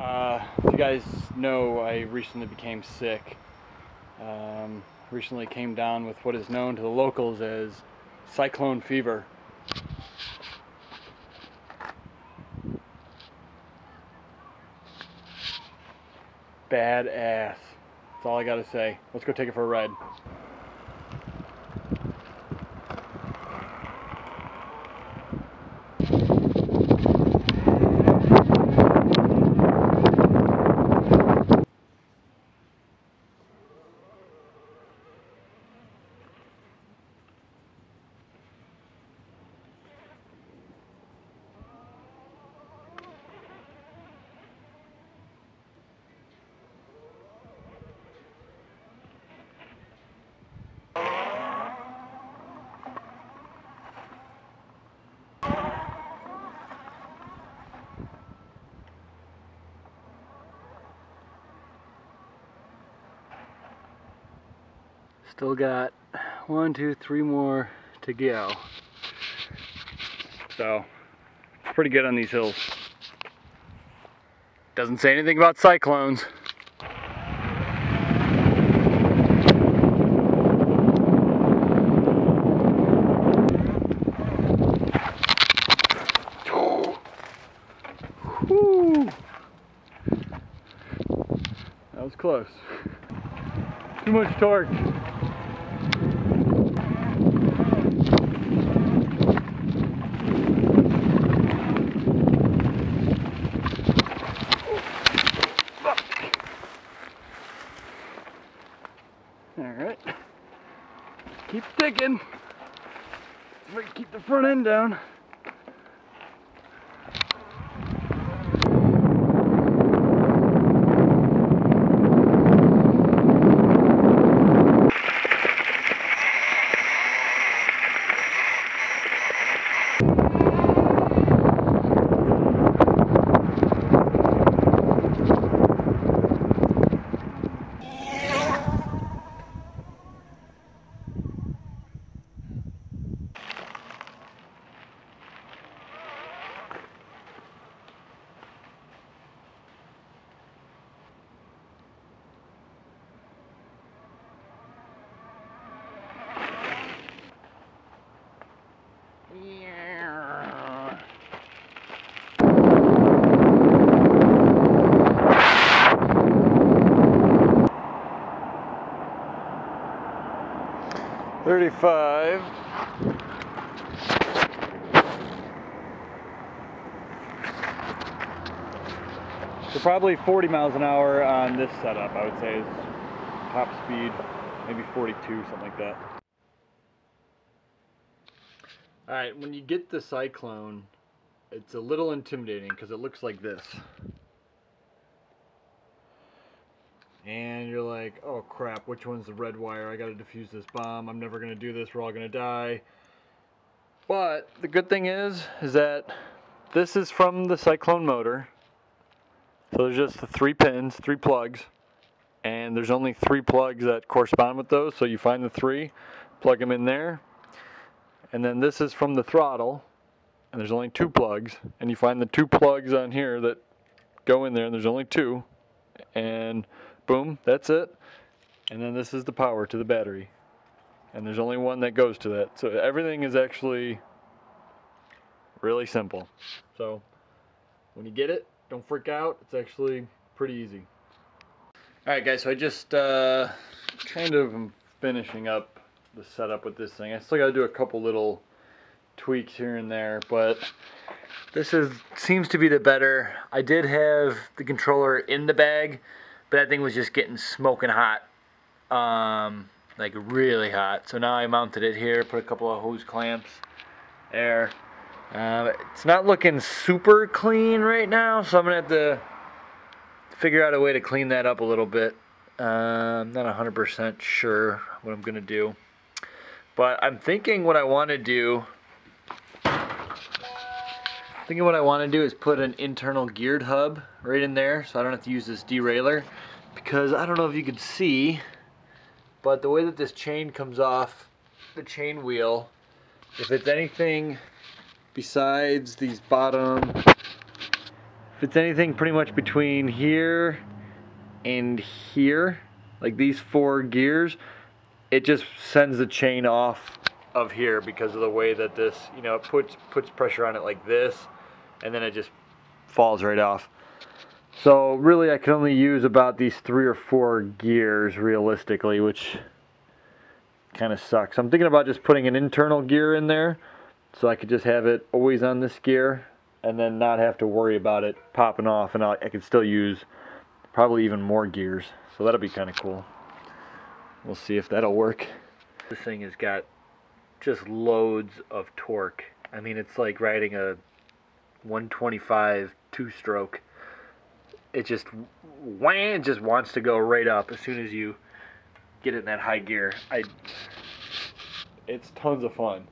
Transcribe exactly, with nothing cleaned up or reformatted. Uh, if you guys know, I recently became sick. Um, recently came down with what is known to the locals as cyclone fever. Badass. That's all I gotta say. Let's go take it for a ride. Still got one, two, three more to go. So, it's pretty good on these hills. Doesn't say anything about cyclones. Woo. That was close. Too much torque. Keep digging. Keep the front end down. thirty-five. So probably forty miles an hour on this setup, I would say, is top speed, maybe forty-two, something like that. All right, when you get the Cyclone, it's a little intimidating because it looks like this. And you're like, oh crap, which one's the red wire? I gotta defuse this bomb. I'm never gonna do this. We're all gonna die. But the good thing is, is that this is from the Cyclone motor. So there's just the three pins, three plugs. And there's only three plugs that correspond with those. So you find the three, plug them in there. And then this is from the throttle. And there's only two plugs. And you find the two plugs on here that go in there. And there's only two. And boom, that's it. And then this is the power to the battery. And there's only one that goes to that. So everything is actually really simple. So when you get it, don't freak out. It's actually pretty easy. All right, guys, so I just uh, kind of am finishing up the setup with this thing. I still got to do a couple little tweaks here and there, but this is seems to be the better. I did have the controller in the bag, but that thing was just getting smoking hot, um, like really hot. So now I mounted it here, put a couple of hose clamps there. Uh, it's not looking super clean right now, so I'm gonna have to figure out a way to clean that up a little bit. Uh, I'm not one hundred percent sure what I'm gonna do, but I'm thinking what I want to do. Thinking what I want to do is put an internal geared hub right in there, so I don't have to use this derailleur, because I don't know if you can see, but the way that this chain comes off the chain wheel, if it's anything besides these bottom If it's anything pretty much between here and here, like these four gears, it just sends the chain off of here because of the way that this, you know, it puts puts pressure on it like this, and then it just falls right off. So really I can only use about these three or four gears realistically, which kind of sucks. I'm thinking about just putting an internal gear in there so I could just have it always on this gear and then not have to worry about it popping off, and I, I could still use probably even more gears. So that'll be kind of cool. We'll see if that'll work. This thing has got just loads of torque. I mean, it's like riding a one twenty-five two-stroke. It just wham, just wants to go right up as soon as you get it in that high gear. I, it's tons of fun.